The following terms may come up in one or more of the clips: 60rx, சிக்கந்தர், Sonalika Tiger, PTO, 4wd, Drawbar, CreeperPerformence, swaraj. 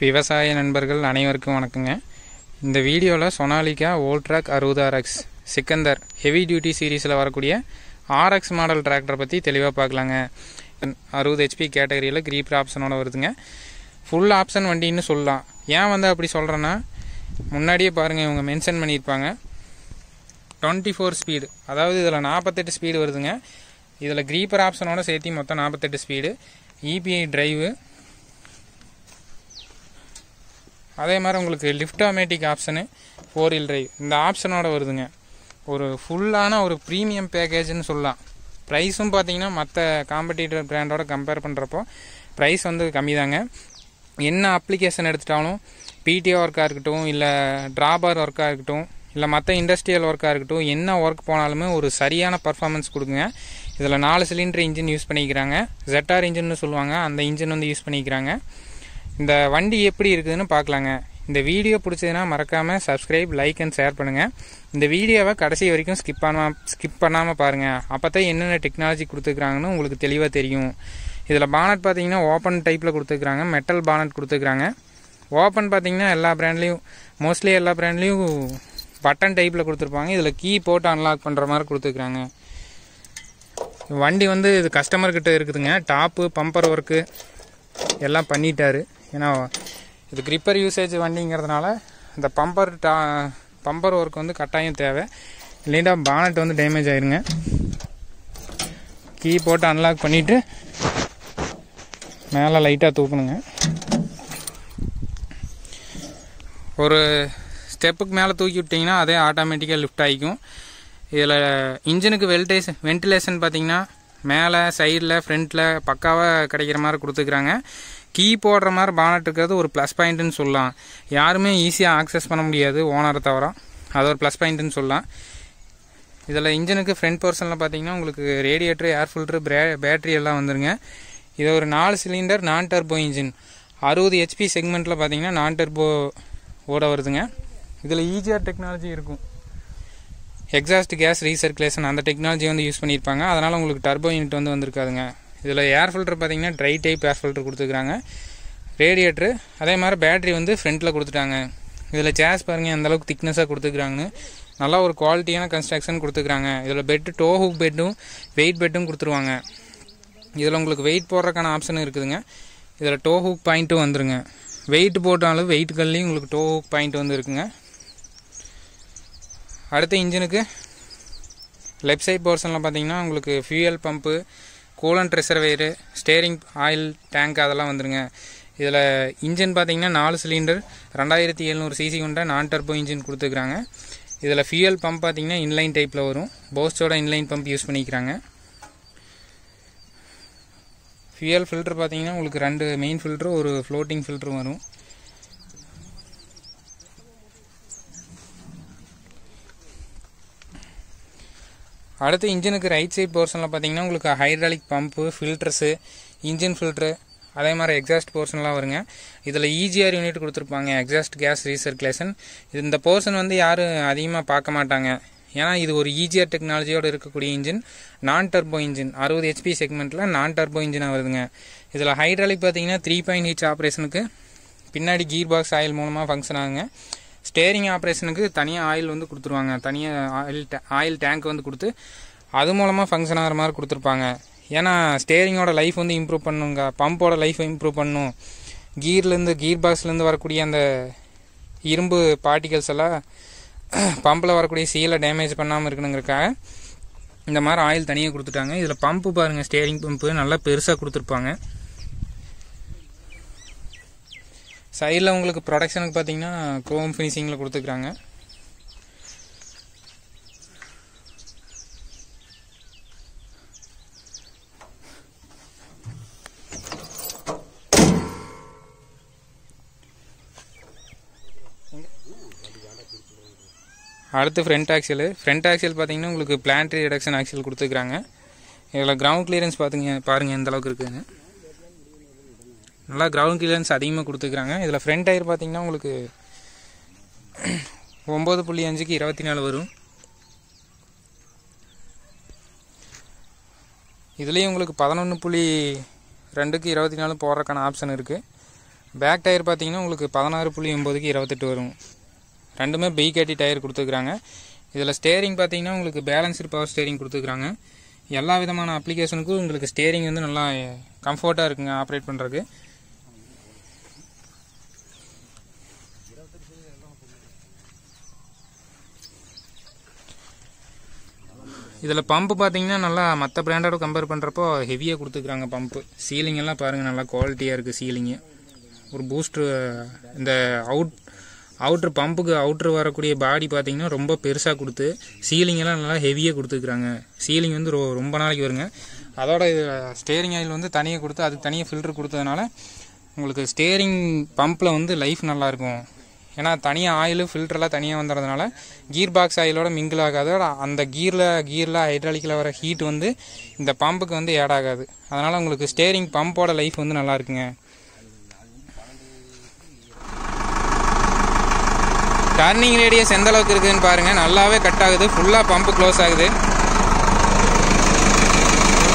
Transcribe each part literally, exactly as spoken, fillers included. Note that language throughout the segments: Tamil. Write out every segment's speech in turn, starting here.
விவசாய நண்பர்கள் அனைவருக்கும் வணக்கங்க. இந்த வீடியோவில் சொனாலிகா ஓல்ட்ராக் அறுபது ஆர்எக்ஸ் சிக்கந்தர் ஹெவி டியூட்டி சீரீஸில் வரக்கூடிய ஆர்எக்ஸ் மாடல் டிராக்டரை பற்றி தெளிவாக பார்க்கலாங்க. அறுபது ஹெச்பி கேட்டகரியில் க்ரீப்பர் ஆப்ஷனோட வருதுங்க. ஃபுல் ஆப்ஷன் வண்டின்னு சொல்லலாம். ஏன் வந்து அப்படி சொல்கிறேன்னா, முன்னாடியே பாருங்கள், இவங்க மென்ஷன் பண்ணியிருப்பாங்க டுவெண்ட்டி ஃபோர் ஸ்பீடு, அதாவது இதில் நாற்பத்தெட்டு ஸ்பீடு வருதுங்க. இதில் க்ரீப்பர் ஆப்ஷனோட சேர்த்தி மொத்தம் நாற்பத்தெட்டு ஸ்பீடு, இபிஐ டிரைவு, அதே மாதிரி உங்களுக்கு lift automatic option, four wheel drive இந்த ஆப்ஷனோட வருதுங்க. ஒரு ஃபுல்லான ஒரு ப்ரீமியம் பேக்கேஜ்னு சொல்லலாம். ப்ரைஸும் பார்த்தீங்கன்னா மற்ற காம்படிட்டர் பிராண்டோட கம்பேர் பண்ணுறப்போ ப்ரைஸ் வந்து கம்மி தாங்க. என்ன அப்ளிகேஷன் எடுத்துட்டாலும், பிடிஓ ஒர்க்காக இருக்கட்டும், இல்லை டிராபர் ஒர்க்காக இருக்கட்டும், இல்லை மற்ற இண்டஸ்ட்ரியல் ஒர்க்காக இருக்கட்டும், என்ன ஒர்க் போனாலுமே ஒரு சரியான பர்ஃபார்மன்ஸ் கொடுக்குங்க. இதில் நாலு சிலிண்டர் இன்ஜின் யூஸ் பண்ணிக்கிறாங்க, ஜெட்டார் இன்ஜின்னு சொல்லுவாங்க, அந்த இன்ஜின் வந்து யூஸ் பண்ணிக்கிறாங்க. இந்த வண்டி எப்படி இருக்குதுன்னு பார்க்கலாங்க. இந்த வீடியோ பிடிச்சதுன்னா மறக்காமல் சப்ஸ்கிரைப், லைக் அண்ட் ஷேர் பண்ணுங்கள். இந்த வீடியோவை கடைசி வரைக்கும் ஸ்கிப் பண்ணாமல் ஸ்கிப் பண்ணாமல் பாருங்கள். அப்போ தான் என்னென்ன டெக்னாலஜி கொடுத்துருக்குறாங்கன்னு உங்களுக்கு தெளிவாக தெரியும். இதில் பானட் பார்த்தீங்கன்னா ஓப்பன் டைப்பில் கொடுத்துருக்குறாங்க, மெட்டல் பானட் கொடுத்துருக்குறாங்க. ஓப்பன் பார்த்தீங்கன்னா எல்லா ப்ராண்ட்லேயும் மோஸ்ட்லி எல்லா ப்ராண்ட்லேயும் பட்டன் டைப்பில் கொடுத்துருப்பாங்க. இதில் கீ போட்டு அன்லாக் பண்ணுற மாதிரி கொடுத்துருக்குறாங்க. வண்டி வந்து இது கஸ்டமர்கிட்ட இருக்குதுங்க. டாப்பு பம்பர் ஒர்க்கு எல்லாம் பண்ணிட்டாரு. ஏன்னா இது கிரிப்பர் யூசேஜ் வண்டிங்கிறதுனால இந்த பம்பர் டா பம்பர் ஒர்க் வந்து கட்டாயம் தேவை. இல்லைன்னா பானட் வந்து டேமேஜ் ஆயிருங்க. கீ போட்டு அன்லாக் பண்ணிவிட்டு மேலே லைட்டாக தூக்கணுங்க. ஒரு ஸ்டெப்புக்கு மேலே தூக்கி விட்டிங்கன்னா அதே ஆட்டோமேட்டிக்காக லிஃப்ட் ஆகிக்கும். இதில் இன்ஜினுக்கு வெல்டேஷ் வென்டிலேஷன் பார்த்திங்கன்னா மேலே சைடில் ஃப்ரண்ட்டில் பக்காவாக கிடைக்கிற மாதிரி கொடுத்துக்கிறாங்க. கீ போடுற மாதிரி பானட் இருக்கிறது ஒரு ப்ளஸ் பாயிண்ட்டுன்னு சொல்லலாம். யாருமே ஈஸியாக ஆக்சஸ் பண்ண முடியாது ஓனரை தவிர, அது ஒரு ப்ளஸ் பாயிண்ட்டுன்னு சொல்லலாம். இதில் இன்ஜினுக்கு ஃப்ரண்ட் போர்ஷனில் பார்த்திங்கன்னா உங்களுக்கு ரேடியேட்டர், ஏர் ஃபில்ட்ரு, பிரே பேட்ரி எல்லாம் வந்துடுங்க. இது ஒரு நாலு சிலிண்டர் நான் டர்போ இன்ஜின், அறுபது ஹெச்பி செக்மெண்ட்டில் பார்த்திங்கன்னா நான் டர்போ ஓட வருதுங்க. இதில் ஈஜிஆர் டெக்னாலஜி இருக்கும், எக்ஸாஸ்ட் கேஸ் ரீசர்க்குலேஷன், அந்த டெக்னாலஜி வந்து யூஸ் பண்ணியிருப்பாங்க. அதனால் உங்களுக்கு டர்போ யூனிட் வந்து வந்திருக்காதுங்க. இதில் ஏர் ஃபில்ட்ரு பார்த்திங்கன்னா ட்ரை டைப் ஏர் ஃபில்ட்ரு கொடுத்துருக்காங்க. ரேடியேட்ரு, அதே மாதிரி பேட்ரி வந்து ஃப்ரண்ட்டில் கொடுத்துட்டாங்க. இதில் சேஸ் பாருங்கள் எந்தளவுக்கு திக்னஸாக கொடுத்துருக்குறாங்கன்னு, நல்லா ஒரு குவாலிட்டியான கன்ஸ்ட்ரக்ஷன் கொடுத்துருக்குறாங்க. இதில் பெட்டு, டோ ஹூக் பெட்டும் வெயிட் பெட்டும் கொடுத்துருவாங்க. இதில் உங்களுக்கு வெயிட் போடுறதுக்கான ஆப்ஷன் இருக்குதுங்க. இதில் டோ ஹூக் பாயிண்ட்டும் வந்துருங்க. வெயிட் போட்டாலும் வெயிட்டுகள்லேயும் உங்களுக்கு டோ ஹூக் பாயிண்ட் வந்து இருக்குங்க. அடுத்த இன்ஜினுக்கு லெஃப்ட் சைட் போர்ஷனில் பார்த்திங்கன்னா உங்களுக்கு fuel pump, coolant reservoir, steering oil tank அதெல்லாம் வந்துடுங்க. இதில் இன்ஜின் பார்த்திங்கன்னா நாலு சிலிண்டர் ரெண்டாயிரத்தி எழுநூறு சிசி கொண்ட நான் டர்போ இன்ஜின் கொடுத்துருக்குறாங்க. இதில் ஃபியூயல் பம்ப் பார்த்திங்கன்னா இன்லைன் டைப்பில் வரும், போஸ்டோட இன்லைன் பம்ப் யூஸ் பண்ணிக்கிறாங்க. ஃபியூயல் ஃபில்ட்ரு பார்த்திங்கன்னா உங்களுக்கு ரெண்டு மெயின் ஃபில்ட்ரு, ஒரு ஃப்ளோட்டிங் ஃபில்ட்ரும் வரும். அடுத்து இன்ஜினுக்கு ரைட் சைட் போர்ஷனில் பார்த்திங்கன்னா உங்களுக்கு hydraulic pump, filters, engine filter, அதே மாதிரி எக்ஸாஸ்ட் போர்ஷன்லாம் வருங்க. இதில் ஈஜிஆர் யூனிட் கொடுத்துருப்பாங்க, எக்ஸாஸ்ட் கேஸ் ரீசர்க்குலேஷன். இந்த போர்ஷன் வந்து யாரும் அதிகமாக பார்க்க மாட்டாங்க. ஏன்னா இது ஒரு ஈஜிஆர் டெக்னாலஜியோடு இருக்கக்கூடிய இன்ஜின், நான் டர்போ இன்ஜின், அறுபது ஹெச்பி செக்மெண்ட்டில் நான் டர்போ இன்ஜினாக வருதுங்க. இதில் ஹைட்ராலிக் பார்த்திங்கன்னா த்ரீ பாயிண்ட் ஹெச் ஆப்ரேஷனுக்கு பின்னாடி கீர் பாக்ஸ் ஆயில் மூலமாக ஃபங்க்ஷன் ஆகுங்க. ஸ்டேரிங் ஆப்ரேஷனுக்கு தனியாக ஆயில் வந்து கொடுத்துருவாங்க, தனியாக ஆயில் ஆயில் டேங்க் வந்து கொடுத்து அது மூலமாக ஃபங்க்ஷன் ஆகிற மாதிரி கொடுத்துருப்பாங்க. ஏன்னா ஸ்டேரிங்கோட லைஃப் வந்து இம்ப்ரூவ் பண்ணுங்க, பம்போட லைஃப் இம்ப்ரூவ் பண்ணும். கீர்லேருந்து கீர் பாக்ஸ்லேருந்து வரக்கூடிய அந்த இரும்பு பார்ட்டிகல்ஸ் எல்லாம் பம்பில் வரக்கூடிய சீலை டேமேஜ் பண்ணாமல் இருக்கணுங்கிறக்காக இந்த மாதிரி ஆயில் தனியாக கொடுத்துட்டாங்க. இதில் பம்பு பாருங்கள், ஸ்டேரிங் பம்பு நல்லா பெருசாக கொடுத்துருப்பாங்க. சைடில் உங்களுக்கு ப்ரொடக்ஷனுக்கு பார்த்தீங்கன்னா குரோம் ஃபினிஷிங்கில் கொடுத்துருக்குறாங்க. அடுத்து ஃப்ரண்ட் ஆக்சியல். ஃப்ரண்ட் ஆக்சியல் பார்த்தீங்கன்னா உங்களுக்கு பிளான்ட்ரி ரிடக்ஷன் ஆக்சியல் கொடுத்துருக்குறாங்க. இதில் கிரவுண்ட் கிளியரன்ஸ் பார்த்துங்க, பாருங்கள் எந்த அளவுக்கு இருக்குதுங்க. நல்லா கிரவுண்ட் கிளியரன்ஸ் அதிகமாக கொடுத்துருக்குறாங்க. இதில் ஃப்ரண்ட் டயர் பார்த்திங்கன்னா உங்களுக்கு ஒம்பது புள்ளி அஞ்சுக்கு இருபத்தி நாலு வரும். இதுலேயும் உங்களுக்கு பதினொன்று புள்ளி ரெண்டுக்கு இருபத்தி நாலு போடுறதுக்கான ஆப்ஷன் இருக்குது. பேக் டயர் பார்த்தீங்கன்னா உங்களுக்கு பதினாறு புள்ளி ஒன்பதுக்கு இருபத்தெட்டு வரும். ரெண்டுமே பி கேடி டயர் கொடுத்துருக்குறாங்க. இதில் ஸ்டேரிங் பார்த்தீங்கன்னா உங்களுக்கு பேலன்ஸ்டு பவர் ஸ்டேரிங் கொடுத்துருக்குறாங்க. எல்லா விதமான அப்ளிகேஷனுக்கும் உங்களுக்கு ஸ்டேரிங் வந்து நல்லா கம்ஃபர்ட்டாக இருக்குங்க ஆப்ரேட் பண்ணுறதுக்கு. இதில் பம்பு பார்த்தீங்கன்னா நல்லா மற்ற பிராண்டோட கம்பேர் பண்ணுறப்போ ஹெவியாக கொடுத்துருக்குறாங்க பம்பு. சீலிங்கெல்லாம் பாருங்கள் நல்லா குவாலிட்டியாக இருக்குது சீலிங்கு. ஒரு பூஸ்ட்ரு இந்த அவுட் அவுட்ரு பம்புக்கு அவுட்ரு வரக்கூடிய பாடி பார்த்திங்கன்னா ரொம்ப பெருசாக கொடுத்து சீலிங்கெல்லாம் நல்லா ஹெவியாக கொடுத்துருக்குறாங்க. சீலிங் வந்து ரொம்ப நாளைக்கு வருங்க. அதோட ஸ்டேரிங் ஆயில் வந்து தனியாக கொடுத்து அதுக்கு தனியாக ஃபில்ட்ரு கொடுத்ததுனால உங்களுக்கு ஸ்டேரிங் பம்பில் வந்து லைஃப் நல்லாயிருக்கும். ஏன்னா தனியாக ஆயிலு ஃபில்டரெலாம் தனியாக வந்துடுறதுனால கீர் பாக்ஸ் ஆயிலோட மிங்கிள் ஆகாது. அந்த கீரில் கீரில் ஹைட்ராலிக்கில் வர ஹீட் வந்து இந்த பம்புக்கு வந்து ஆட் ஆகாது. அதனால் உங்களுக்கு ஸ்டேரிங் பம்போட லைஃப் வந்து நல்லா இருக்குங்க. டர்னிங் ரேடியஸ் எந்த அளவுக்கு இருக்குதுன்னு பாருங்கள். நல்லாவே கட் ஆகுது, ஃபுல்லாக பம்பு க்ளோஸ் ஆகுது.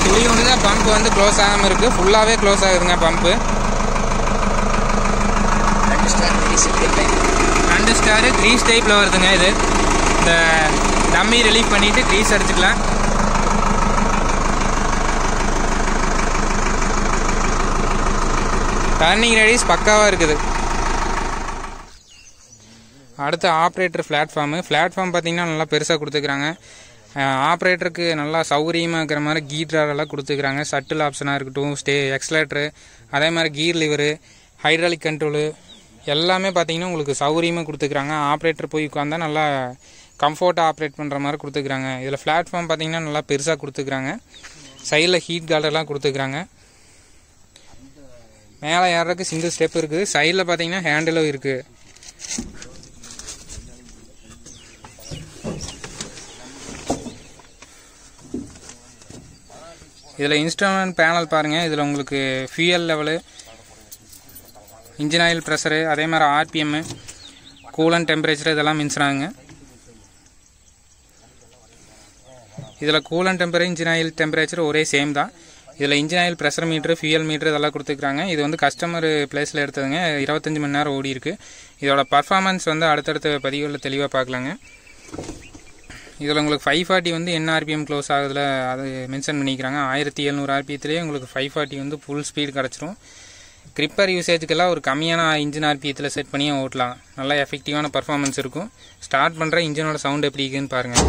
துளி ஒன்று தான் பம்பு வந்து க்ளோஸ் ஆகாமல் இருக்குது, ஃபுல்லாகவே க்ளோஸ் ஆகுதுங்க பம்பு. ரெண்டு ஸ்டாரு க்ரீஸ் டைப்பில் வருதுங்க. இது இந்த டம்மி ரிலீஃப் பண்ணிவிட்டு க்ரீஸ் அடிச்சுக்கலாம். டர்னிங் ரேடியஸ் பக்காவாக இருக்குது. அடுத்து ஆப்ரேட்டர் பிளாட்ஃபார்மு. பிளாட்ஃபார்ம் பார்த்திங்கன்னா நல்லா பெருசாக கொடுத்துருக்குறாங்க. ஆப்ரேட்டருக்கு நல்லா சௌகரியமாக இருக்கிற மாதிரி கீர் ட்ராரெல்லாம் கொடுத்துருக்குறாங்க. சட்டில் ஆப்ஷனாக இருக்கட்டும், ஸ்டே எக்ஸலேட்டரு, அதே மாதிரி கீர் லிவரு, ஹைட்ராலிக் கண்ட்ரோலு எல்லாமே பார்த்திங்கன்னா உங்களுக்கு சௌகரியமாக கொடுத்துருக்குறாங்க. ஆப்ரேட்டர் போய் உட்காந்தா நல்லா கம்ஃபர்ட்டாக ஆப்ரேட் பண்ணுற மாதிரி கொடுத்துருக்குறாங்க. இதில் பிளாட்ஃபார்ம் பார்த்திங்கன்னா நல்லா பெருசாக கொடுத்துருக்குறாங்க. சைடில் ஹீட் கார்டெல்லாம் கொடுத்துருக்குறாங்க. மேலே ஏறதுக்கு சிங்கிள் ஸ்டெப் இருக்குது. சைடில் பார்த்திங்கன்னா ஹேண்டிலும் இருக்குது. இதில் இன்ஸ்ட்ருமெண்ட் பேனல் பாருங்கள். இதில் உங்களுக்கு fuel level, engine oil pressure, அதே மாதிரி ஆர்பிஎம்மு, கூலன் டெம்பரேச்சர் இதெல்லாம் மென்ஷனாகுங்க. இதில் coolant temperature engine oil temperature ஒரே சேம் தான். இதில் engine oil pressure meter, fuel meter இதெல்லாம் கொடுத்துருக்குறாங்க. இது வந்து கஸ்டமர் பிளேஸில் எடுத்ததுங்க. இருபத்தஞ்சி மணி நேரம் ஓடி இருக்குது. இதோட பர்ஃபார்மன்ஸ் வந்து அடுத்தடுத்த பதிவுகளில் தெளிவாக பார்க்கலாங்க. இதில் உங்களுக்கு ஃபைவ் ஃபார்ட்டி வந்து என்ன ஆர்பிஎம் க்ளோஸ் ஆகுதில்ல அது மென்ஷன் பண்ணிக்கிறாங்க. ஆயிரத்தி எழுநூறு ஆர்பிஎத்துலேயே உங்களுக்கு ஃபைவ் ஃபார்ட்டி வந்து ஃபுல் ஸ்பீடு கிடச்சிரும். கிரிப்பர் யூசேஜுக்கெல்லாம் ஒரு கம்மியான இன்ஜின் ஆர்பிஎத்தில் செட் பண்ணியே ஓட்டலாம். நல்லா எஃபெக்டிவான பர்ஃபார்மன்ஸ் இருக்கும். ஸ்டார்ட் பண்ணுற இன்ஜினோட சவுண்ட் எப்படி இருக்குதுன்னு பாருங்கள்.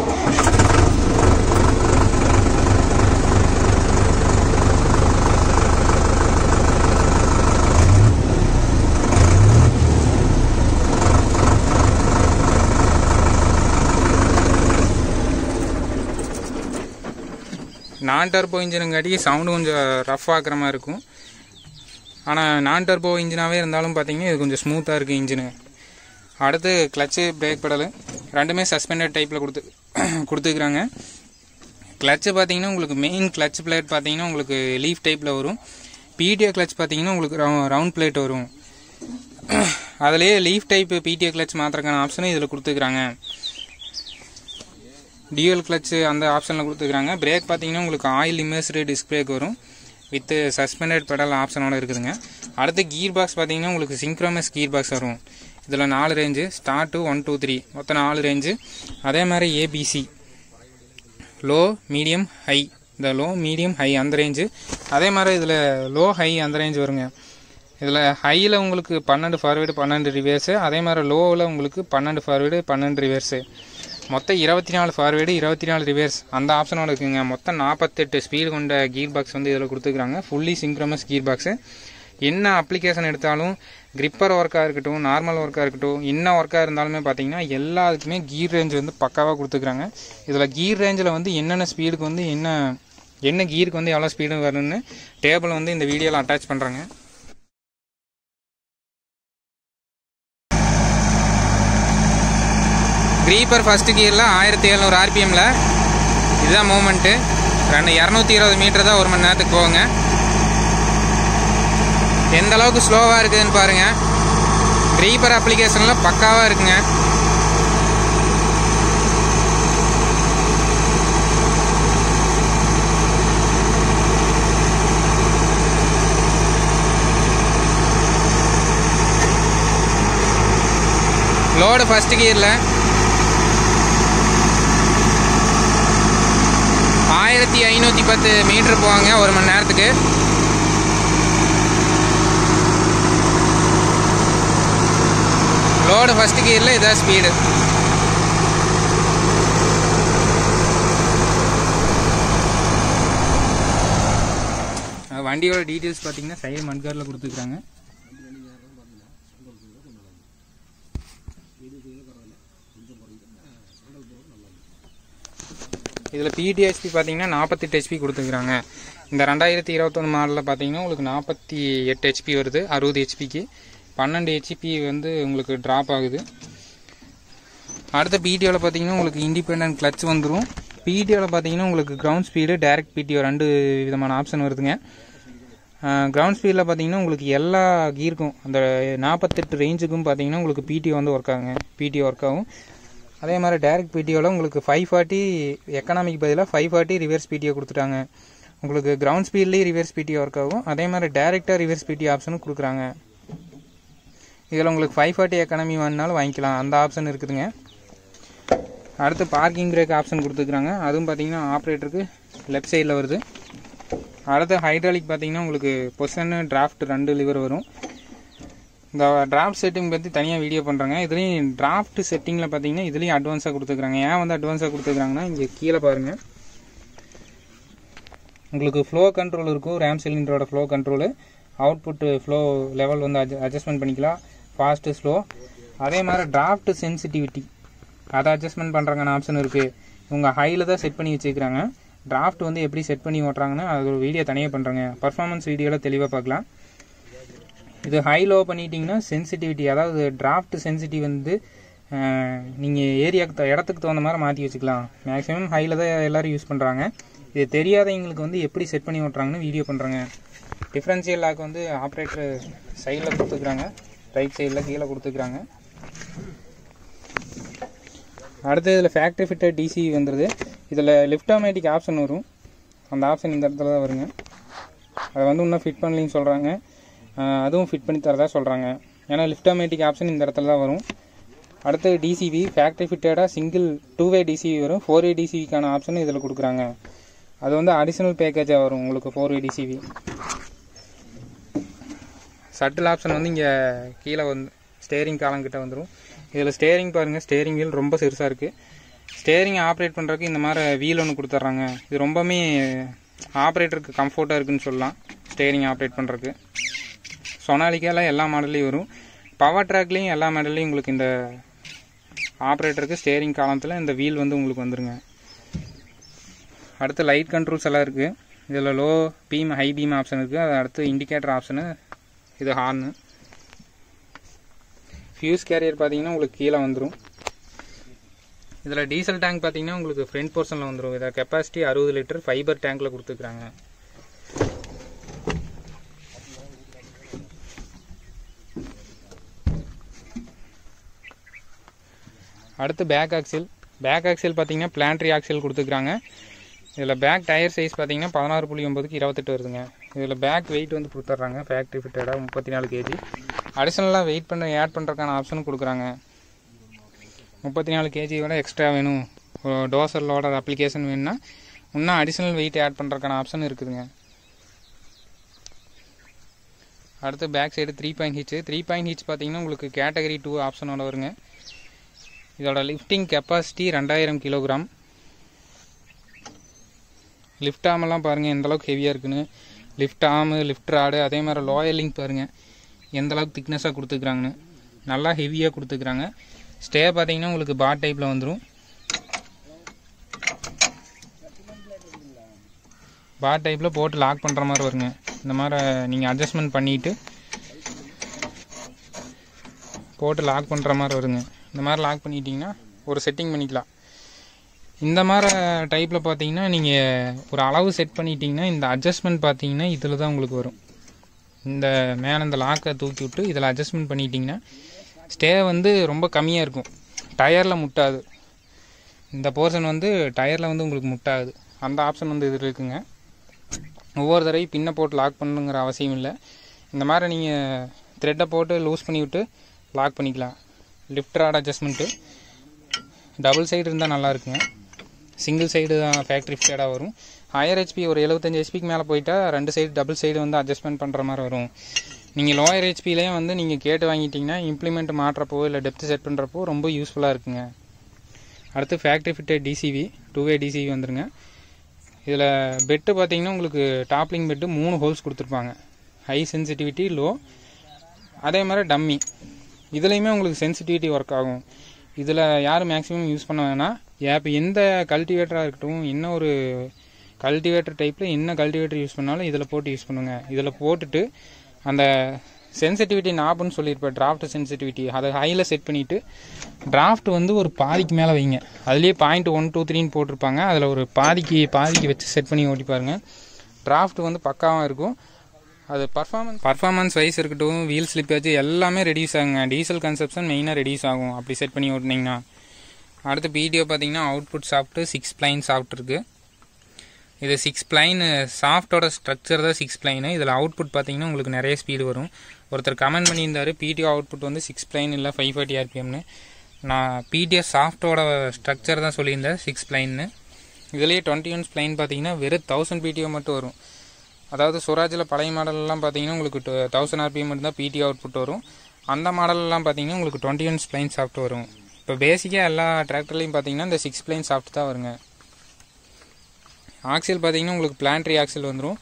நான் டர்போ இன்ஜினுங்காட்டி சவுண்டு கொஞ்சம் ரஃப் ஆகிற மாதிரி இருக்கும். ஆனால் நான் டர்போ இன்ஜினாகவே இருந்தாலும் பார்த்தீங்கன்னா இது கொஞ்சம் ஸ்மூத்தாக இருக்குது இன்ஜினு. அடுத்து கிளச்சு, பிரேக் பெடலு ரெண்டுமே சஸ்பெண்டட் டைப்பில் கொடுத்து கொடுத்துருக்குறாங்க. கிளச்சு பார்த்திங்கன்னா உங்களுக்கு மெயின் கிளச் பிளேட் பார்த்திங்கன்னா உங்களுக்கு லீஃப் டைப்பில் வரும். பிடிஓ கிளச் பார்த்திங்கன்னா உங்களுக்கு ரவுண்ட் பிளேட் வரும். அதுலேயே லீஃப் டைப்பு பிடிஓ கிளச் மாற்றுறதுக்கான ஆப்ஷனும் இதில் கொடுத்துருக்குறாங்க. டியூவல் கிளச்சு அந்த ஆப்ஷனில் கொடுத்துருக்குறாங்க. பிரேக் பார்த்திங்கன்னா உங்களுக்கு ஆயில் இம்மர்ஸ்டு டிஸ்க் பிரேக் வரும் வித்து சஸ்பெண்டட் பெடல் ஆப்ஷனோடு இருக்குதுங்க. அடுத்து கீர் பாக்ஸ் பார்த்திங்கன்னா உங்களுக்கு சிங்க்ரோமஸ் கீர் பாக்ஸ் வரும். இதில் நாலு range start one two three மொத்தம் நாலு ரேஞ்சு. அதே மாதிரி ஏபிசி லோ மீடியம் ஹை, இந்த லோ மீடியம் ஹை அந்த ரேஞ்சு. அதே மாதிரி இதில் லோ ஹை அந்த ரேஞ்சு வருங்க. இதில் ஹையில் உங்களுக்கு பன்னெண்டு ஃபார்வேர்டு பன்னெண்டு ரிவேர்ஸு, அதே மாதிரி லோவில் உங்களுக்கு பன்னெண்டு ஃபார்வேர்டு பன்னெண்டு ரிவேர்ஸு, மொத்தம் இருபத்தி நாலு ஃபார்வேர்டு இருபத்தி நாலு ரிவேர்ஸ் அந்த ஆப்ஷனோடு இருக்குதுங்க. மொத்தம் நாற்பத்தெட்டு ஸ்பீடு கொண்ட கீர் பாக்ஸ் வந்து இதில் கொடுத்துருக்குறாங்க. Fully synchromesh gear box. என்ன அப்ளிகேஷன் எடுத்தாலும் கிரிப்பர் ஒர்க்காக இருக்கட்டும், நார்மல் ஒர்க்காக இருக்கட்டும், என்ன ஒர்க்காக இருந்தாலுமே பார்த்திங்கன்னா எல்லாத்துக்குமே கீர் ரேஞ்சு வந்து பக்காவாக கொடுத்துருக்குறாங்க. இதில் கீர் ரேஞ்சில் வந்து என்னென்ன ஸ்பீடுக்கு வந்து என்ன என்ன கீருக்கு வந்து எவ்வளோ ஸ்பீடு வரணும்னு டேபிள் வந்து இந்த வீடியோவில் அட்டாச் பண்ணுறாங்க. கிரீப்பர் ஃபஸ்ட்டு கியரில் ஆயிரத்தி எழுநூறு ஆர்பிஎம்மில் இதுதான் மூமெண்ட்டு. ரெண்டு இரநூத்தி இருபது மீட்டர் தான் ஒரு மணி நேரத்துக்கு போகுங்க. எந்த அளவுக்கு ஸ்லோவாக இருக்குதுன்னு பாருங்கள். கிரீப்பர் அப்ளிகேஷனில் பக்காவாக இருக்குங்க. லோட் ஃபர்ஸ்ட் கியர்ல पंद्रह सौ दस மீட்டர் போவாங்க ஒரு மணி நேரத்துக்கு। லோட் ஃபர்ஸ்ட் கியர்ல இத ஸ்பீடு வண்டியோட டீடைல்ஸ் பாத்தீங்கன்னா சைடு மட்கார்ல கொடுத்துக்கறாங்க। इधर पीटी एचपी पाती एचपी को रेवत मॉडल पाती नापत्ती एट एचपी वो अरुद एचपी की पन्न एचपी वो ड्राप आगुद। अत पीटीओ पाती इंडिपेंडेंट क्लच वो पीटीओ पाती ग्राउंड स्पीड डायरेक्ट पीटीओ रेंडु विधमान ऑप्शन वर्दुंगा। ग्राउंड स्पीड पाती एल गीर अट्ठे रेंजुम पाती पीटीओ वो वर्क आगे पीटीओ वर्क आगुम। அதே மாதிரி டைரக்ட் பீடியோல உங்களுக்கு पाँच सौ चालीस எகனாமிக் பதிலா पाँच सौ चालीस ரிவர்ஸ் பீடியோ கொடுத்துட்டாங்க। உங்களுக்கு கிரவுண்ட் ஸ்பீட்லயே ரிவர்ஸ் பீடியோ வர்க் ஆகும்। அதே மாதிரி டைரக்ட்டா ரிவர்ஸ் பீடியோ ஆப்ஷனும் கொடுக்கறாங்க। இதெல்லாம் உங்களுக்கு पाँच सौ चालीस எகனாமி வேணும்னாலும் வாங்கிக்கலாம், அந்த ஆப்ஷன் இருக்குதுங்க। அடுத்து parking brake ஆப்ஷன் கொடுத்துக்கறாங்க, அதுவும் பாத்தீங்கன்னா ஆபரேட்டருக்கு லெஃப்ட் சைடுல வருது। அடுத்து ஹைட்ராலிக் பாத்தீங்கன்னா உங்களுக்கு பொசிஷன் டிராஃப்ட் ரெண்டு லிவர் வரும்। ड्राफ्ट सेटिंग पत्ती तनिया वीडियो पण्रेंगे। इदुलैयुम ड्राफ्ट सेटिंग पातींगना इदुलैयुम एडवांसा कुडुत्तुक्रांगे। ऐन वंदु एडवांसा कुडुत्तुक्रांगना इंगे कीळे पारुंगे उंगलुक्कु फ्लो कंट्रोल इरुक्कुम। रैम सिलिंडरोड flow control output flow level वंदु एडजस्टमेंट पण्णिक्कलाम, फास्ट स्लो। अदे मारि ड्राफ्ट सेंसिटिविटी अद एडजस्टमेंट पण्रेंगाना ऑप्शन इरुक्कु। इवंगा हाईला तान सेट पण्णि वेच्चिरुक्रांगे। ड्राफ्ट वंदु एप्पडी सेट पण्णि ओट्रांगना अदु वीडियो तनिया पण्रेंगे। परफॉर्मेंस वीडियोला तेलिवा पार्क्कलाम। इत हई लो पड़ीटीन सेंसिटिविटी ड्राफ्ट सेंसिटिव एरिया इडतुक तौर माती वचिक्ला। मैक्सिमम हाइल एल्लारुम यूस पण्रांगा। इदु तेरियादवंगलुक्कु वंदु एप्पडी सेट पण्णि ओट्रांगनु वीडियो पण्रांगा। डिफरेंशियल लॉक वंदु ऑपरेटर साइडला कुडुत्तुक्रांगा, राइट साइडला कीला कुडुत्तुक्रांगा। अडुत्तु इदुला फैक्ट्री फिटेड डीसी वंदुरुदु। इदुला लिफ्ट ऑटोमेटिक ऑप्शन वरुम, अंद ऑप्शन इंद इडத்துல தான் வருங்க। அத வந்து இன்னும் ஃபிட் பண்ணலன்னு சொல்றாங்க, अदूँ फिट पड़ी तरह சொல்றாங்க। ஏனா लिफ्ट ऑटोमेटिक ऑप्शन இந்த இடத்துல தான் வரும்। அடுத்து D C V ஃபேக்டரி ஃபிட்டடா single two way D C V வரும்। Four way D C V கான ஆப்ஷன் இதல கொடுக்கறாங்க, அது வந்து அடிஷனல் பேக்கேஜா வரும் உங்களுக்கு four way D C V। Shuttle option வந்து இங்க கீழ வந்து ஸ்டீரிங் காலம் கிட்ட வந்துரும்। இதல ஸ்டீரிங் பாருங்க, ஸ்டீரிங் வீல் ரொம்ப சிறுசா இருக்கு। ஸ்டீரிங் ஆபரேட் பண்றதுக்கு இந்த மாதிரி வீல் ஒன்னு கொடுத்துறாங்க, இது ரொம்பவே ஆபரேட்டருக்கு கம்ஃபர்ட்டா இருக்குன்னு சொல்லலாம்। ஸ்டீரிங் ஆபரேட் பண்றதுக்கு Sonalika எல்லா மாடல்லையும் வரும்। பவர் ட்ராக்லயும் எல்லா மாடல்லையும் உங்களுக்கு இந்த ஆபரேட்டருக்கு ஸ்டீரிங் காலத்துல இந்த வீல் வந்து உங்களுக்கு வந்துருங்க। அடுத்து லைட் கண்ட்ரோல்ஸ் எல்லாம் இருக்கு। இதுல low beam high beam option இருக்கு। அடுத்து இன்டிகேட்டர் ஆப்ஷன், இது ஹார்ன்। ஃபியூஸ் கேரியர் பாத்தீங்கன்னா உங்களுக்கு கீழ வந்துரும்। இதுல டீசல் டேங்க் பாத்தீங்கன்னா உங்களுக்கு ஃப்ரண்ட் போர்ஷன்ல வந்துரும்। இத கெபாசிட்டி साठ லிட்டர் ஃபைபர் டேங்க்ல கொடுத்துக்கறாங்க। அடுத்து பேக் ஆக்சில் பேக் ஆக்சில் பாத்தீங்கன்னா பிளான்ட்ரி ஆக்சில் கொடுத்துக்கறாங்க। இதுல பேக் டயர் சைஸ் பாத்தீங்கன்னா பதினாறு புள்ளி ஒன்பது க்கு இருபத்தெட்டு வருதுங்க। இதுல பேக் weight வந்து கொடுத்துறாங்க ஃபேக்டரி ஃபிட்டடா முப்பத்தி நாலு கேஜி। அடிஷனலா weight பண்ண ஆட் பண்றதுக்கான ஆப்ஷன் கொடுக்கறாங்க। முப்பத்தி நாலு கேஜி விட எக்ஸ்ட்ரா வேணும் டோசர் லோடர் அப்ளிகேஷன் வேணும்னா இன்னும் அடிஷனல் weight ஆட் பண்றதுக்கான ஆப்ஷன் இருக்குதுங்க। அடுத்து back side three point hitch three point hitch பாத்தீங்கன்னா உங்களுக்கு கேட்டகரி टू ஆப்ஷனோட வருங்க। இதோட லிஃப்டிங் கெபாசிட்டி ரெண்டாயிரம் கிலோகிராம்। லிஃப்ட் ஆர்ம் எல்லாம் பாருங்க எந்த அளவுக்கு ஹெவியா இருக்குன்னு, லிஃப்ட் ஆர்ம் லிஃப்ட் ராட் அதே மாதிரி லோயர் லிங்க் பாருங்க எந்த அளவுக்கு திக்னஸா கொடுத்துக்கறாங்கன்னு, நல்லா ஹெவியா கொடுத்துக்கறாங்க। ஸ்டே பாத்தீங்கன்னா உங்களுக்கு பாட் டைப்ல வந்துரும்। பாட் டைப்ல போட்டு லாக் பண்ற மாதிரி வருங்க। இந்த மாதிரி நீங்க அட்ஜஸ்ட்மென்ட் பண்ணிட்டு போட்டு லாக் பண்ற மாதிரி வருங்க। இந்த மாதிரி லாக் பண்ணிட்டீங்கன்னா ஒரு செட்டிங் பண்ணிக்கலாம்। இந்த மாதிரி டைப்ல பாத்தீங்கன்னா நீங்க ஒரு அளவு செட் பண்ணிட்டீங்கன்னா இந்த அட்ஜஸ்ட்மென்ட் பாத்தீங்கன்னா இதுல தான் உங்களுக்கு வரும்। இந்த மேன் அந்த லாக்க தூக்கி விட்டு இதல அட்ஜஸ்ட்மென்ட் பண்ணிட்டீங்கன்னா ஸ்டே வந்து ரொம்ப கம்மியா இருக்கும், டயர்ல முட்டாது। இந்த போர்ஷன் வந்து டயர்ல வந்து உங்களுக்கு முட்டாது, அந்த ஆப்ஷன் வந்து இதுல இருக்குங்க। ஒவ்வொரு தடவை பின்ன போட்டு லாக் பண்ணணும்ங்கற அவசியம் இல்ல, இந்த மாதிரி நீங்க த்ரெட்ட போட்டு லூஸ் பண்ணி விட்டு லாக் பண்ணிக்கலாம்। Lift rod adjustment double side இருந்தா நல்லா இருக்குங்க சிங்கிள் சைடு தான் ஃபேக்டரி ஃபிட்டடா வரும் ஹையர் ஹெச்பி ஒரு எழுபத்தி ஐந்து ஹெச்பி க்கு மேல போயிட்டா ரெண்டு சைடு டபுள் சைடு வந்து அட்ஜஸ்ட்மென்ட் பண்ற மாதிரி வரும் நீங்கள் லோயர் ஹெச்பி லயே வந்து நீங்க கேட் வாங்கிட்டீங்கன்னா இம்ப்ளிமென்ட் மாற்றறப்போ இல்ல டெப்த் செட் பண்றப்போ ரொம்ப யூஸ்ஃபுல்லா இருக்குங்க அடுத்து factory fitted DCV two way DCV வந்துருங்க இதில் பெட்டு பார்த்தீங்கன்னா உங்களுக்கு டாப்லிங் பெட்டு மூணு ஹோல்ஸ் கொடுத்துருப்பாங்க ஹை சென்சிட்டிவிட்டி லோ அதே மாதிரி டம்மி இதுலேயுமே உங்களுக்கு சென்சிட்டிவிட்டி ஒர்க் ஆகும் இதில் யாரும் மேக்ஸிமம் யூஸ் பண்ண வேணாம் ஏப் எந்த கல்டிவேட்டராக இருக்கட்டும் என்ன ஒரு கல்டிவேட்டர் டைப்பில் என்ன கல்டிவேட்டர் யூஸ் பண்ணாலும் இதில் போட்டு யூஸ் பண்ணுங்க இதில் போட்டுட்டு அந்த சென்சிட்டிவிட்டி நாப்புன்னு சொல்லியிருப்பேன் டிராஃப்ட் சென்சிட்டிவிட்டி அதை ஹையில் செட் பண்ணிவிட்டு டிராஃப்ட் வந்து ஒரு பாதிக்கு மேலே வைங்க அதுலேயே பாயிண்ட் ஒன் டூ த்ரீன்னு போட்டிருப்பாங்க அதில் ஒரு பாதிக்கு பாதிக்கு வச்சு செட் பண்ணி ஓட்டி பாருங்கள் டிராஃப்ட் வந்து பக்காவாக இருக்கும் அது பர்ஃபார்மன்ஸ் பர்ஃபார்மன்ஸ் வைஸ் இருக்கட்டும் வீல் ஸ்லிப்பேஜ் எல்லாமே ரெடியூஸ் ஆகுங்க டீசல் கன்சப்ஷன் மெயினாக ரெடியூஸ் ஆகும் அப்படி செட் பண்ணி ஓட்டினீங்கன்னா அடுத்து பிடிஓ பார்த்தீங்கன்னா output shaft six spline shaft இருக்குது இது சிக்ஸ் பிளைன் சாஃப்டோட ஸ்ட்ரக்சர் தான் சிக்ஸ் பிளைனு இதில் அவுட்புட் பார்த்தீங்கன்னா உங்களுக்கு நிறைய ஸ்பீடு வரும் ஒருத்தர் கமெண்ட் பண்ணியிருந்தார் பிடிஓ அவுட்புட் வந்து சிக்ஸ் பிளைன் இல்லை ஃபைவ் ஃபார்ட்டி ஆர்பிஎம்னு நான் பிடிஓ சாஃப்டோட ஸ்ட்ரக்சர் தான் சொல்லியிருந்தேன் சிக்ஸ் பிளைன்னு இதுலேயே டுவெண்ட்டி ஒன் பிளைன் பார்த்தீங்கன்னா வெறும் தௌசண்ட் பிடிஓ மட்டும் வரும் அதாவது சுராஜில் பழைய மாடலெலாம் பார்த்தீங்கன்னா உங்களுக்கு தௌசண்ட் ஆர்பிஎம் மட்டும்தான் பிடிஓ அவுட்புட் வரும் அந்த மாடலெலாம் பார்த்தீங்கன்னா உங்களுக்கு டுவெண்ட்டி ஒன் பிளைன் சாஃப்ட் வரும் இப்போ பேசிக்காக எல்லா டிராக்டர்லையும் பார்த்தீங்கன்னா இந்த சிக்ஸ் பிளைன் சாஃப்ட் தான் வருங்க ஆக்சில் பார்த்தீங்கன்னா உங்களுக்கு பிளான்ட்ரி ஆக்சில் வந்துடும்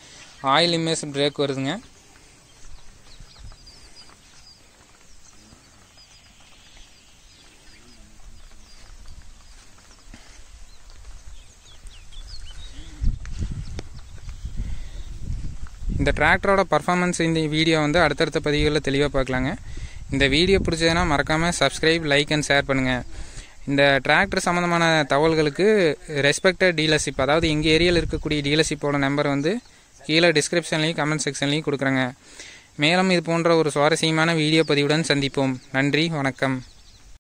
ஆயில் இம்மேஸ் பிரேக் வருதுங்க இந்த டிராக்டரோட பர்ஃபார்மன்ஸ் இந்த வீடியோ வந்து அடுத்தடுத்த பதிவுகளில் தெளிவாக பார்க்கலாங்க இந்த வீடியோ பிடிச்சதுன்னா மறக்காமல் சப்ஸ்கிரைப் லைக் அண்ட் ஷேர் பண்ணுங்கள் இந்த டிராக்டர் சம்மந்தமான தகவல்களுக்கு ரெஸ்பெக்டட் டீலர்ஷிப் அதாவது எங்கள் ஏரியாவில் இருக்கக்கூடிய டீலர்ஷிப்போட நம்பர் வந்து கீழே டிஸ்கிரிப்ஷன்லேயும் கமெண்ட் செக்ஷன்லேயும் கொடுக்குறேங்க மேலும் இது போன்ற ஒரு சுவாரஸ்யமான வீடியோ பதிவுடன் சந்திப்போம் நன்றி வணக்கம்.